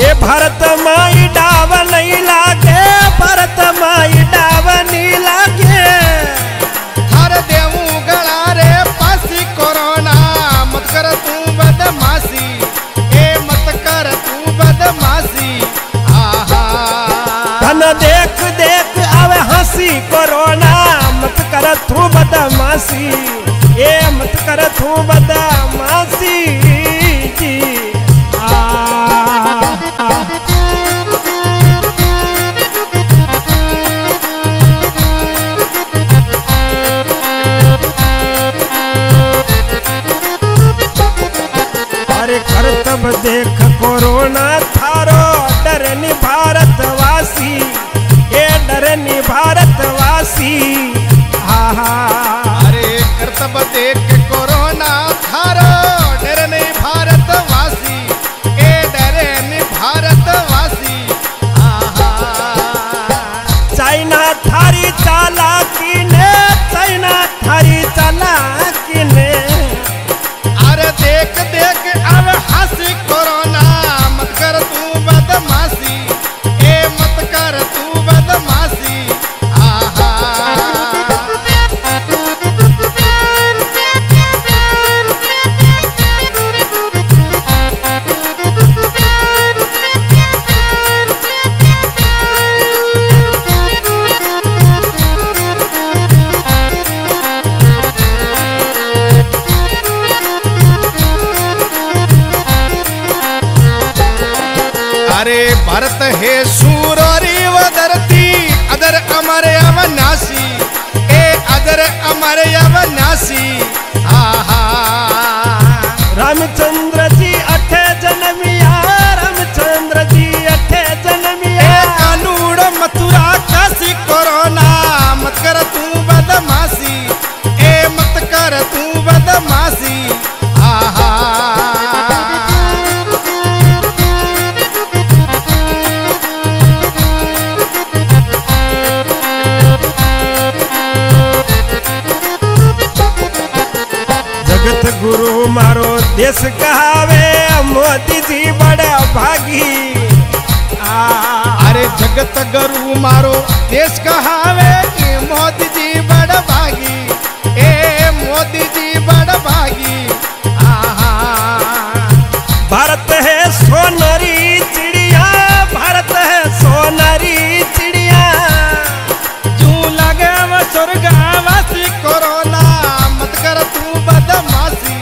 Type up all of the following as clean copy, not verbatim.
ये भरत माई डाव नहीं लागे, भरत माई डाव नहीं लागे। हर देऊ गला रे पासी कोरोना, मत कर तू बदमाशी, ए मत कर तू बदमाशी। आहा धन देख देख आवे हंसी कोरोना, मत कर तू बदमाशी, ए मत कर तू बदमाशी। देख कोरोना थारो डरनी भारतवासी, ए डरनी भारतवासी। आहा अरे कर्तव्य देख कोरोना थारो डरनी भारतवासी, ए डरनी भारतवासी। आहा चाइना थारी चालाकी ने, चाइना थारी चालाकी ने। अरे देख देख भारत है सूरोरी व धरती, अदर अमर अवनासी, ए अदर अमर अवनासी। आहा रामचंद्र जी अठे जन्मिया, रामचंद्र जी अठे जन्मिया। कानूड़ मथुरा काशी कोरोना, मत कर तू बदमाशी, ए मत कर तू बदमाशी। आहा गुरु मारो देश कहावे, मोदी जी बड़ा भागी। अरे जगत गुरु मारो देश कहावे, मोदी जी बड़ा भागी, ए मोदी जी बड़ा भागी। आहा भारत है सोनरी चिड़िया, भारत है सोनरी चिड़िया। जू लगे व स्वर्गवासी कोरोना, मत कर तू बदमाशी,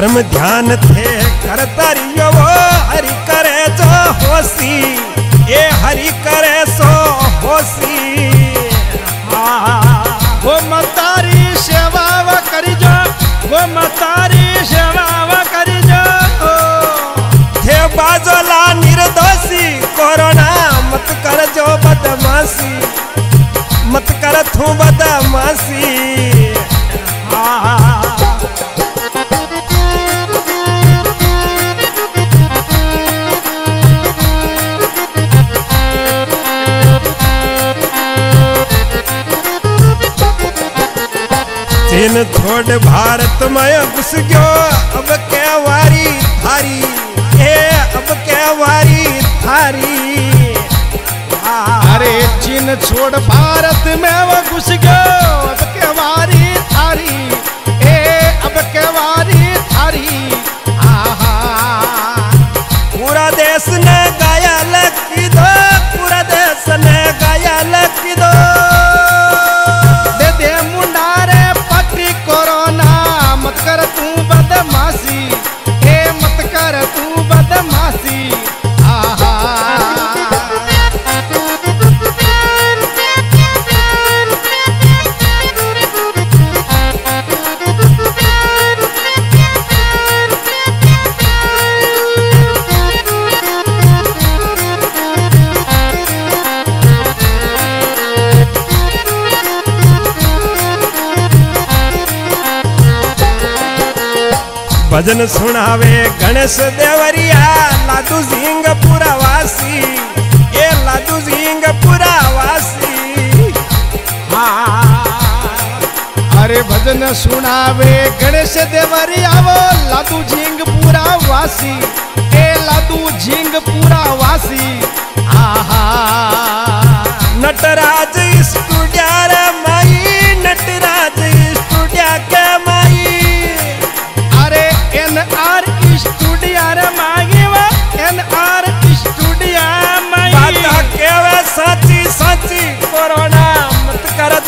धर्म ध्यान थे करतरियो वो हरि करे जो होसी, ए हरि करे सो होसी। वो मतारी सेवा व करी जो, वो मतारी सेवा व करी जो, थे बाजोला निर्दोषी कोरोना, मत कर जो बदमाशी, मत कर तू बदमाशी। चीन छोड़ भारत में घुस गयो, अब क्या वारी थारी, ए अब क्या वारी थारी। अरे चीन छोड़ भारत में वो घुस गयो, अब क्या वारी थारी, ए अब क्या वारी थारी। आहा पूरा देश ने घायल की दो, पूरा देश ने घायल की दो। भजन सुनावे गणेश देवरिया लादू झिंगपुरा वासी ये लादू झिंगपुरा वासी अरे भजन सुनावे गणेश देवरिया वो लादू झिंगपुरा वासी ए लादू झिंगपुरा वासी आहा नटराज स्टूडिया रे माई नटराज स्टूडिया के माई अरे NR स्टूडिया रे माई वा NR स्टूडिया माई बात केवा साची साची कोरोना मत कर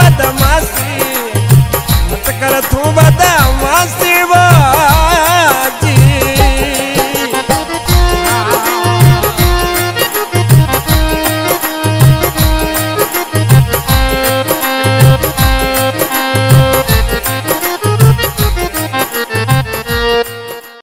बदम